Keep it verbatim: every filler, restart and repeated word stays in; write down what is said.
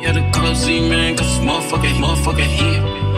Yeah, the club Z man, cause motherfucker, motherfucker here.